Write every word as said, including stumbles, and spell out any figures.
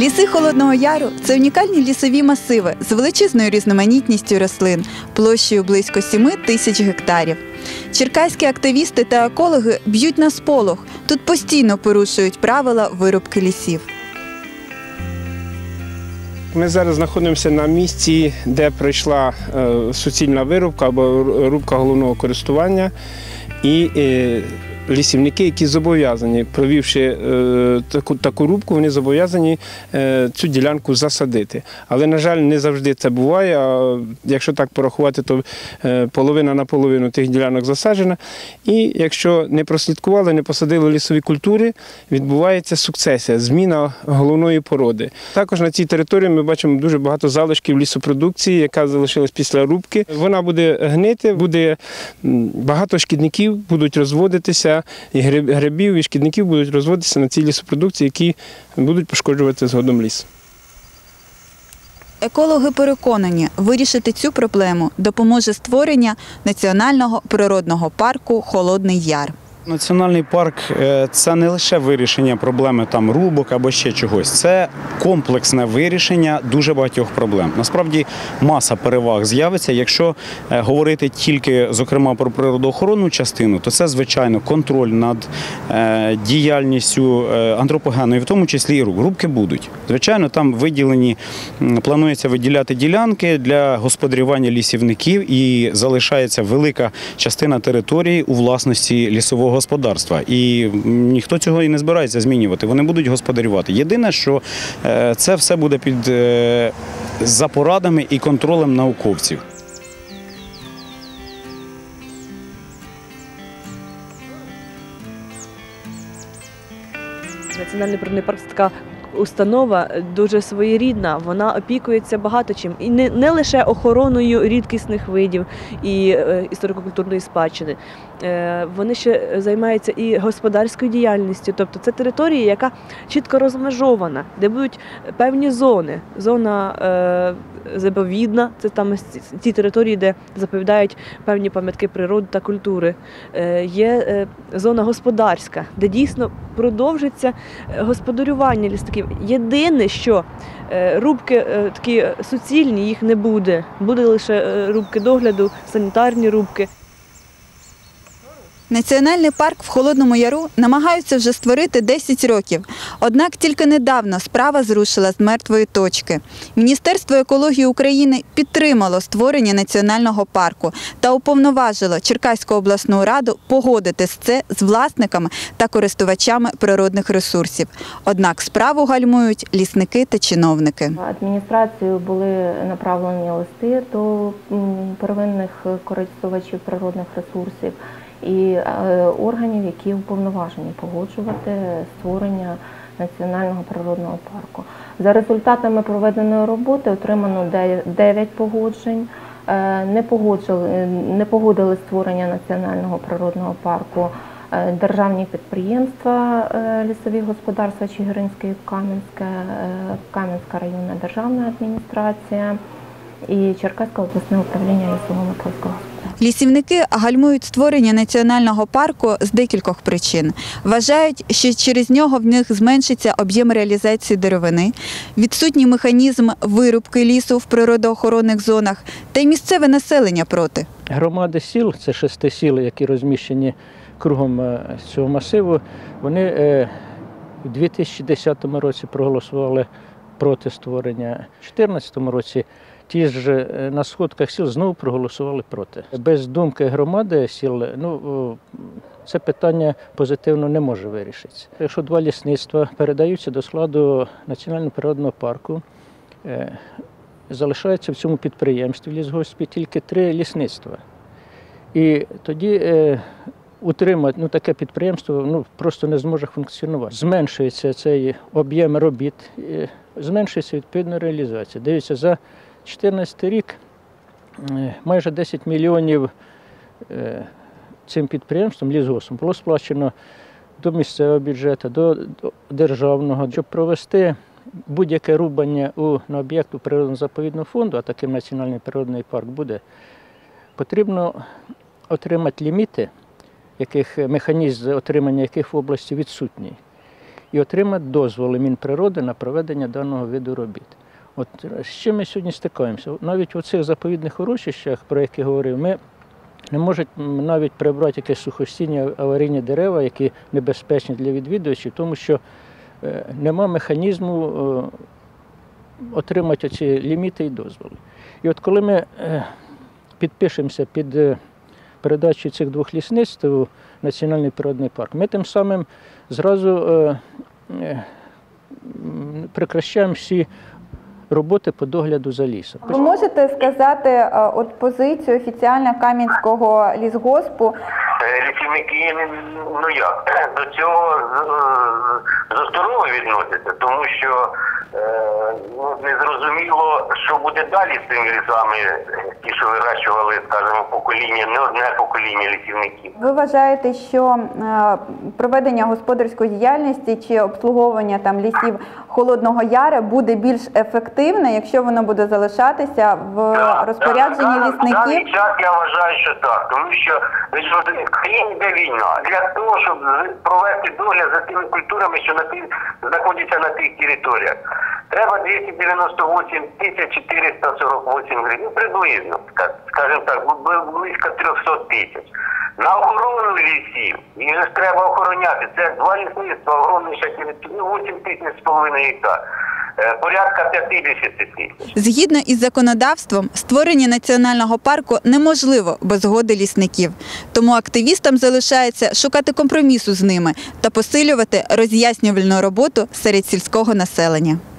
Ліси Холодного Яру – це унікальні лісові масиви з величезною різноманітністю рослин, площею близько семи тисяч гектарів. Черкаські активісти та екологи б'ють на сполох. Тут постійно порушують правила вирубки лісів. Ми зараз знаходимося на місці, де пройшла суцільна вирубка або рубка головного користування. І лісівники, які зобов'язані, провівши таку, таку рубку, вони зобов'язані цю ділянку засадити. Але, на жаль, не завжди це буває. А якщо так порахувати, то половина на половину тих ділянок засаджена. І якщо не прослідкували, не посадили лісові культури, відбувається сукцесія, зміна головної породи. Також на цій території ми бачимо дуже багато залишків лісопродукції, яка залишилась після рубки. Вона буде гнити, буде багато шкідників, будуть розводитися. І грибів, і шкідників будуть розводитися на цій лісопродукції, які будуть пошкоджувати згодом ліс. Екологи переконані, вирішити цю проблему допоможе створення Національного природного парку «Холодний Яр». Національний парк – це не лише вирішення проблеми там, рубок або ще чогось. Це комплексне вирішення дуже багатьох проблем. Насправді, маса переваг з'явиться. Якщо говорити тільки, зокрема, про природоохоронну частину, то це, звичайно, контроль над діяльністю антропогенної, в тому числі і руб. Рубки будуть. Звичайно, там виділені, планується виділяти ділянки для господарювання лісівників і залишається велика частина території у власності лісового господарства. І ніхто цього і не збирається змінювати. Вони будуть господарювати. Єдине, що це все буде під за порадами і контролем науковців. Національний природний парк – це така установа дуже своєрідна, вона опікується багато чим. І не, не лише охороною рідкісних видів і е, історико-культурної спадщини. Е, вони ще займаються і господарською діяльністю. Тобто це територія, яка чітко розмежована, де будуть певні зони. Зона е, заповідна, це там ті території, де заповідають певні пам'ятки природи та культури. Е, є е, зона господарська, де дійсно продовжиться господарювання лісників. Єдине, що рубки такі суцільні, їх не буде. Буде лише рубки догляду, санітарні рубки. Національний парк в Холодному Яру намагаються вже створити десять років. Однак тільки недавно справа зрушила з мертвої точки. Міністерство екології України підтримало створення національного парку та уповноважило Черкаську обласну раду погодити це з власниками та користувачами природних ресурсів. Однак справу гальмують лісники та чиновники. Адміністрацію були направлені листи до первинних користувачів природних ресурсів і органів, які уповноважені погоджувати створення національного природного парку. За результатами проведеної роботи отримано дев'ять погоджень. Не погодили, не погодили створення національного природного парку державні підприємства, лісові господарства Чигиринське і Кам'янське, Кам'янська районна державна адміністрація і Черкаського обласного управління Лісу Молоковського. Лісівники гальмують створення національного парку з декількох причин. Вважають, що через нього в них зменшиться об'єм реалізації деревини, відсутній механізм вирубки лісу в природоохоронних зонах та й місцеве населення проти. Громади сіл, це шести сіл, які розміщені кругом цього масиву, вони у дві тисячі десятому році проголосували проти створення. У дві тисячі чотирнадцятому році ті ж на сходках сіл знову проголосували проти. Без думки громади сіл, ну, це питання позитивно не може вирішитися. Якщо два лісництва передаються до складу Національного природного парку, залишається в цьому підприємстві в лісгоспі тільки три лісництва. І тоді утримати ну, таке підприємство ну, просто не зможе функціонувати. Зменшується цей об'єм робіт, зменшується відповідно реалізація. Дивіться, за дві тисячі чотирнадцятий рік майже десять мільйонів цим підприємством, лісгоспом, було сплачено до місцевого бюджету, до державного. Щоб провести будь-яке рубання у, на об'єкту природно-заповідного фонду, а таким національний природний парк буде, потрібно отримати ліміти, яких, механізм отримання яких в області відсутній. і отримати дозволи Мінприроди на проведення даного виду робіт. От з чим ми сьогодні стикаємося? Навіть у цих заповідних урочищах, про які говорив, ми не можуть навіть прибрати якісь сухостійні аварійні дерева, які небезпечні для відвідувачів, тому що нема механізму отримати ці ліміти і дозволи. І от коли ми підпишемося під передачу цих двох лісництв у Національний природний парк, ми тим самим зразу прикращаємо всі роботи по догляду за лісом. Ви можете сказати от позицію офіційно Кам'янського лісгоспу? Лісівники, ну як, до цього за здорово відносяться, тому що ну, не зрозуміло, що буде далі з цими лісами, ті, що вирощували, скажімо, покоління, не одне покоління лісівників. Ви вважаєте, що проведення господарської діяльності чи обслуговування там лісів Холодного Яру буде більш ефективне, якщо воно буде залишатися в да, розпорядженні да, лісників? В даний час я вважаю, що так, тому що в країні йде війна. Для того, щоб провести догляд за тими культурами, що на тих, знаходяться на тих територіях, треба двісті дев'яносто вісім тисяч чотириста сорок вісім гривень, приблизно, скажімо так, близько трьохсот тисяч. На охорону лісів, їх ж треба охороняти, це два лісництва, огромніша територія, вісім тисяч з половиною гектар, порядка п'ятдесят тисяч. Згідно із законодавством, створення національного парку неможливо без згоди лісників. Тому активістам залишається шукати компромісу з ними та посилювати роз'яснювальну роботу серед сільського населення.